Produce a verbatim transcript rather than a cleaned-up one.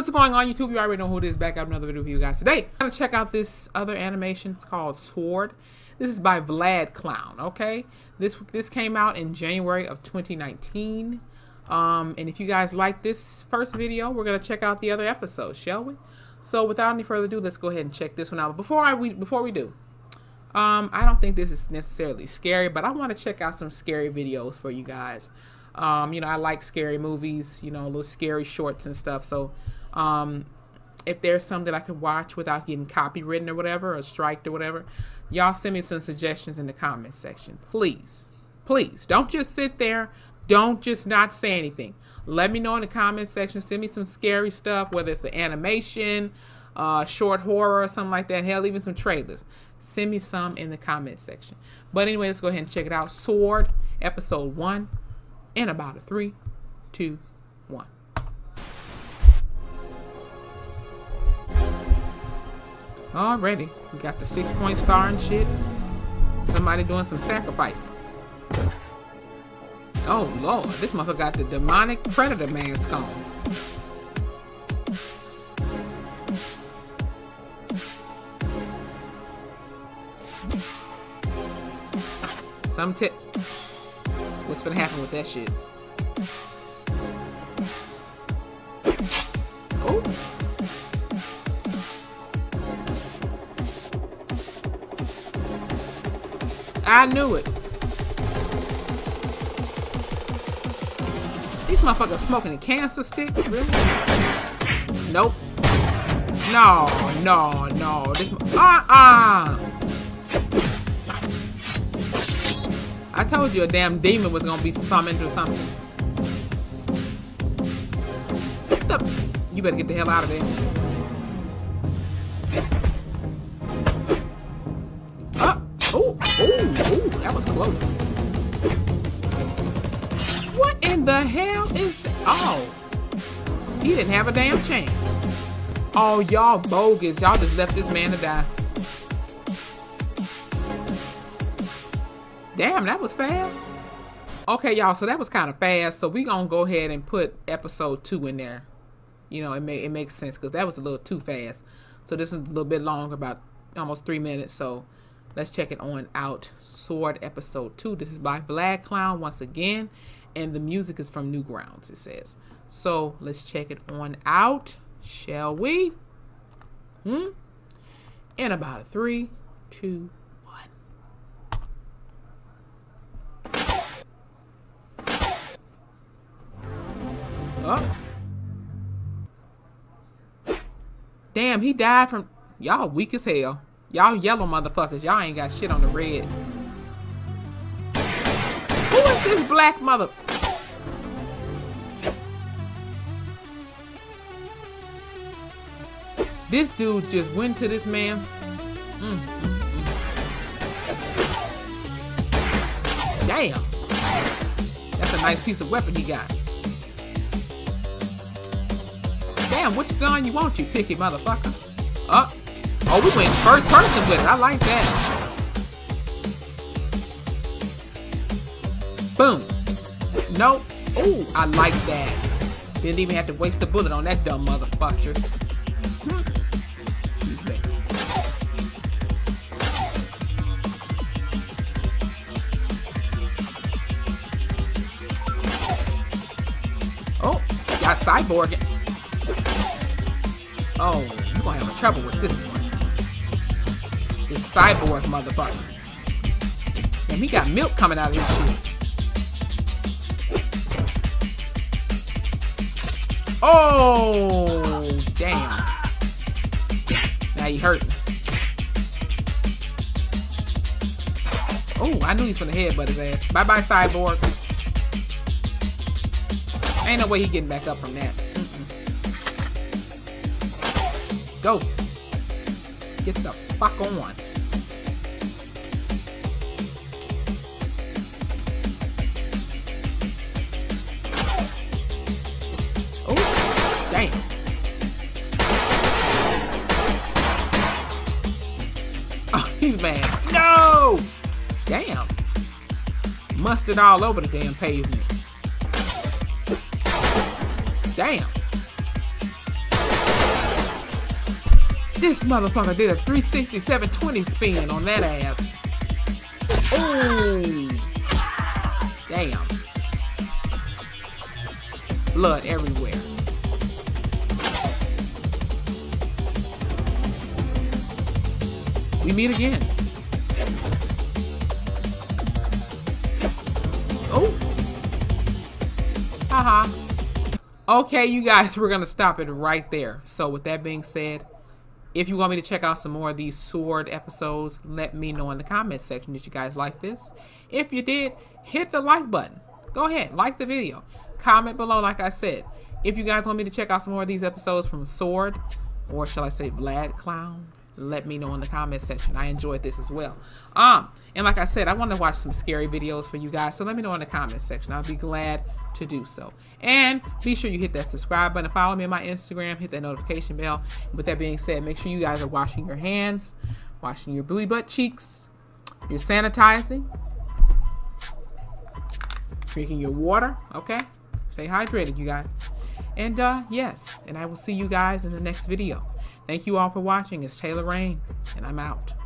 What's going on, YouTube? You already know who it is. Back out another video for you guys today. I'm gonna check out this other animation. It's called Sword. This is by Vlad Clown. Okay, this this came out in January of twenty nineteen. Um, and if you guys like this first video, we're gonna check out the other episodes, shall we? So without any further ado, let's go ahead and check this one out. Before I we before we do, um, I don't think this is necessarily scary, but I want to check out some scary videos for you guys. Um, you know, I like scary movies. You know, little scary shorts and stuff. So. Um, if there's some that I could watch without getting copywritten or whatever, or striked or whatever, y'all send me some suggestions in the comments section, please, please don't just sit there. Don't just not say anything. Let me know in the comments section, send me some scary stuff, whether it's an animation, uh, short horror or something like that. Hell, even some trailers, send me some in the comments section. But anyway, let's go ahead and check it out. Sword episode one in about a three, two, one. Already, we got the six point star and shit. Somebody doing some sacrificing. Oh Lord, this motherfucker got the demonic predator mask on. Some tip. What's gonna happen with that shit? Oh. I knew it. These motherfuckers smoking a cancer stick? Really? Nope. No, no, no. This uh-uh. I told you a damn demon was gonna be summoned or something. What the? You better get the hell out of there. Close. What in the hell is that? Oh, he didn't have a damn chance. Oh, y'all bogus. Y'all just left this man to die. Damn, that was fast. Okay, y'all, so that was kind of fast. So we gonna go ahead and put episode two in there. You know, it, may, it makes sense because that was a little too fast. So this is a little bit long, about almost three minutes. So let's check it on out. Sword episode two. This is by Vlad Clown once again. And the music is from Newgrounds, it says. So let's check it on out, shall we? Hmm? In about a three, two, one. Oh. Damn, he died from... Y'all weak as hell. Y'all yellow motherfuckers, y'all ain't got shit on the red. Who is this black mother? This dude just went to this man's... Mm, mm, mm. Damn. That's a nice piece of weapon he got. Damn, which gun you want, you picky motherfucker? Up. Uh, Oh, we went first person with it. I like that. Boom. Nope. Oh, I like that. Didn't even have to waste a bullet on that dumb motherfucker. Oh, got cyborg. Oh, you're gonna have trouble with this one. This cyborg motherfucker. And he got milk coming out of this shit. Oh, damn. Now you hurt. Oh, I knew he was gonna headbutt his ass. Bye bye, cyborg. Ain't no way he getting back up from that. Mm-mm. Go. Get the fuck on. Oh, damn. Oh, he's mad. No! Damn. Mustard all over the damn pavement. Damn. This motherfucker did a three sixty, seven twenty spin on that ass. Ooh. Damn. Blood everywhere. We meet again. Oh. Haha. Uh-huh. Okay, you guys, we're going to stop it right there. So with that being said, if you want me to check out some more of these Sword episodes, let me know in the comments section that you guys like this. If you did, hit the like button. Go ahead, like the video. Comment below, like I said. If you guys want me to check out some more of these episodes from Sword, or shall I say Vlad Clown, let me know in the comments section. I enjoyed this as well. Um, and like I said, I want to watch some scary videos for you guys, so let me know in the comments section. I'll be glad to do so. And be sure you hit that subscribe button, follow me on my Instagram, hit that notification bell. With that being said, make sure you guys are washing your hands, washing your booty butt cheeks, you're sanitizing, drinking your water, okay? Stay hydrated, you guys. And uh, yes, and I will see you guys in the next video. Thank you all for watching. It's Taylor Rain, and I'm out.